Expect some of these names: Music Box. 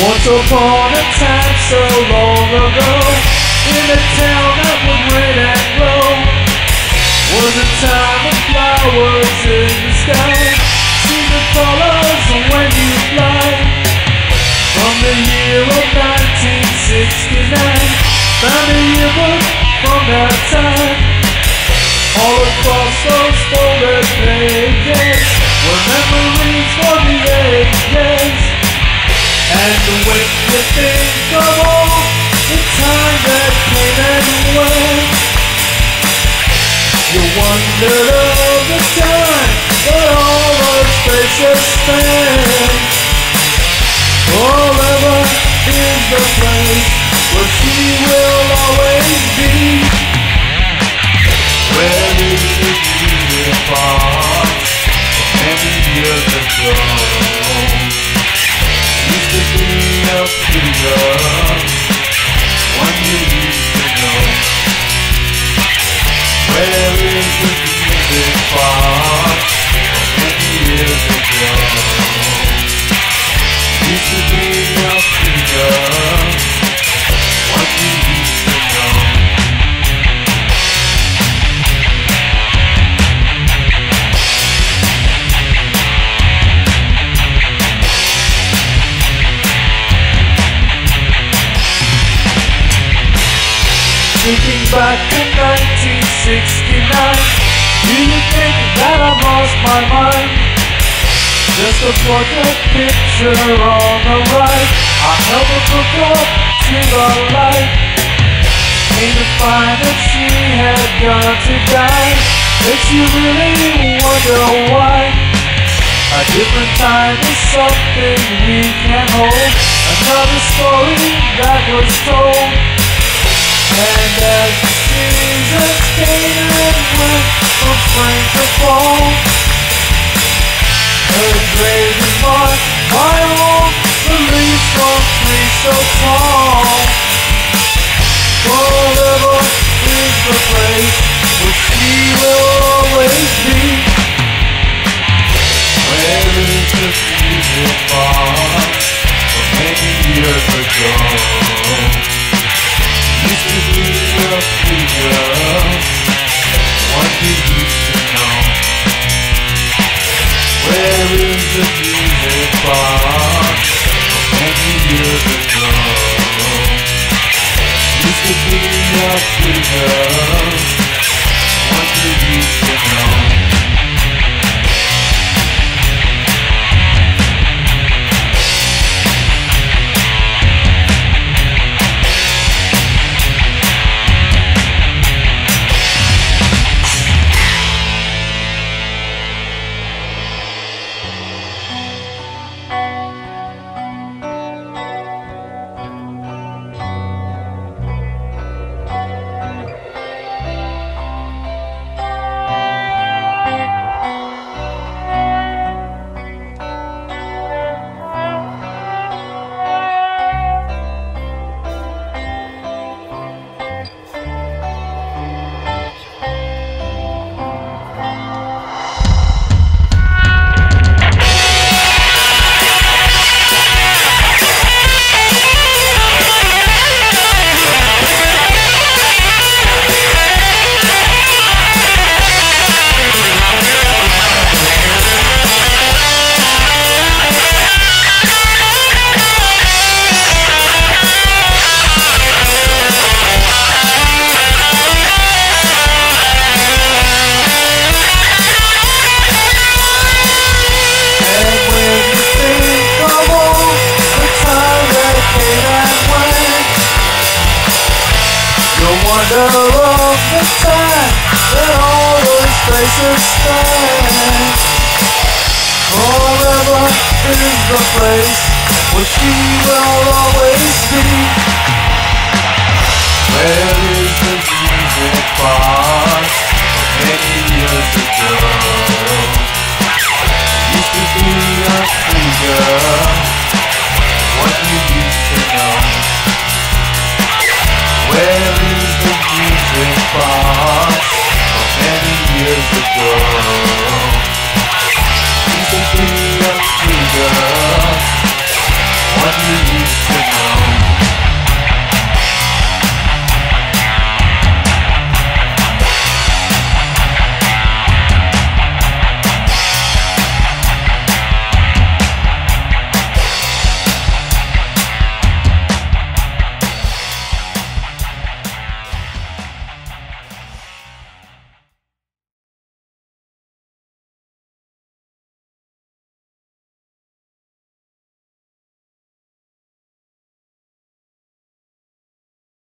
Once upon a time so long ago, in a town that would red and glow, was a time of flowers in the sky. See the colors when you fly. From the year of 1969, found a yearbook from that time. All across those folded pages were memories for the ages. And when you think of all the time that came and went, you wonder all the time that all those faces spent. Forever is the place where she will always be. Where is the music box of many years ago? Used to be a figure, one you used to know. Where is the music box of many years ago? Used to be a figure, one you used to know. Looking back to 1969, do you think that I lost my mind? Just a portrait picture on the right, I held the book up to the light. Came to find that she had gone to die. Makes you really wonder why. A different time is something we can hold, another story that was told. And as the seasons came and went from spring to fall, her grave is marked by all the leaves from trees so tall. Forever is the place where she will always be. Where is the music box from many years ago? Used to be a figure, one you used to know. Where is the music box of many years ago? Used to be a figure, one you used to know. What?